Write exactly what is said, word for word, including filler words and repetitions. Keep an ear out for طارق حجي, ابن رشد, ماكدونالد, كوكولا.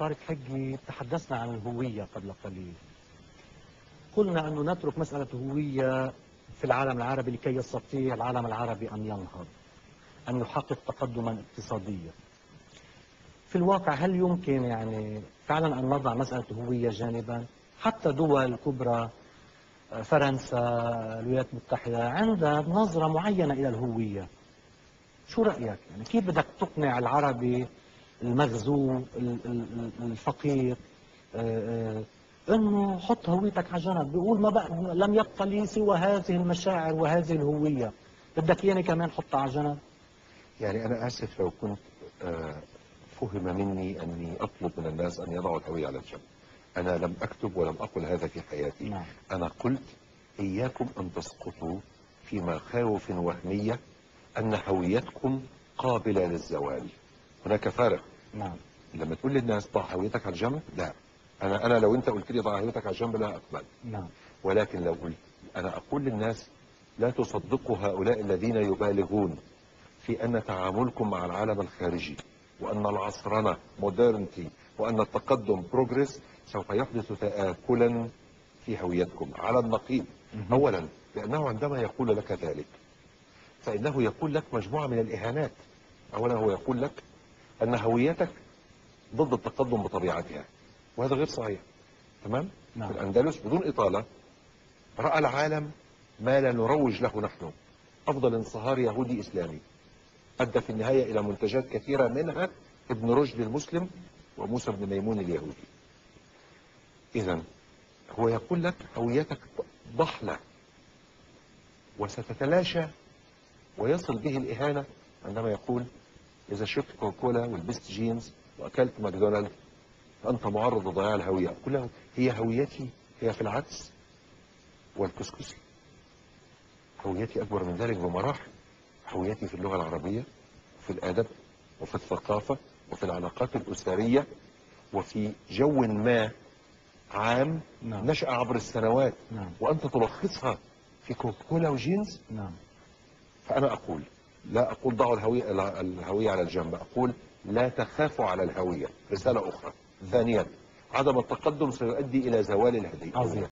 طارق حجي تحدثنا عن الهوية قبل قليل. قلنا أنه نترك مسألة هوية في العالم العربي لكي يستطيع العالم العربي أن ينهض، أن يحقق تقدما اقتصاديا. في الواقع هل يمكن يعني فعلا أن نضع مسألة هوية جانبا؟ حتى دول كبرى، فرنسا، الولايات المتحدة، عندها نظرة معينة إلى الهوية. شو رأيك؟ يعني كيف بدك تقنع العربي المغزوب الفقير انه حط هويتك على جنب؟ بيقول ما بقى لم يبق لي سوى هذه المشاعر وهذه الهويه، بدك اياني كمان حطها على جنب؟ يعني انا اسف لو كنت فهم مني اني اطلب من الناس ان يضعوا الهويه على الجنب. انا لم اكتب ولم اقل هذا في حياتي. نعم. انا قلت اياكم ان تسقطوا في مخاوف وهميه ان هويتكم قابله للزوال. هناك فارق. نعم. لما تقول للناس ضع هويتك على الجنب، لا، انا انا لو انت قلت لي ضع هويتك على الجنب لا اقبل. نعم. ولكن لو قلت انا اقول للناس لا تصدقوا هؤلاء الذين يبالغون في ان تعاملكم مع العالم الخارجي وان العصرنه مودرنتي وان التقدم بروجريس سوف يحدث تآكلا في هويتكم على النقيض. اولا لانه عندما يقول لك ذلك فانه يقول لك مجموعه من الاهانات. اولا هو يقول لك أن هويتك ضد التقدم بطبيعتها، وهذا غير صحيح. تمام؟ نعم. في الأندلس بدون إطالة رأى العالم ما لا نروج له نحن، أفضل انصهار يهودي إسلامي أدى في النهاية إلى منتجات كثيرة منها ابن رشد المسلم وموسى بن ميمون اليهودي. إذا هو يقول لك هويتك ضحلة وستتلاشى، ويصل به الإهانة عندما يقول إذا شربت كوكولا ولبست جينز وأكلت ماكدونالد فأنت معرض لضياع الهوية. كلها هي هويتي، هي في العدس والكسكسي. هويتي أكبر من ذلك بمراحل. هويتي في اللغة العربية وفي الأدب وفي الثقافة وفي العلاقات الأسرية وفي جو ما عام. نعم. نشأ عبر السنوات. نعم. وأنت تلخصها في كوكولا وجينز. نعم. فأنا أقول لا أقول ضعوا الهوية, الهوية على الجنب، أقول لا تخافوا على الهوية. رسالة أخرى. ثانيا عدم التقدم سيؤدي إلى زوال الهوية.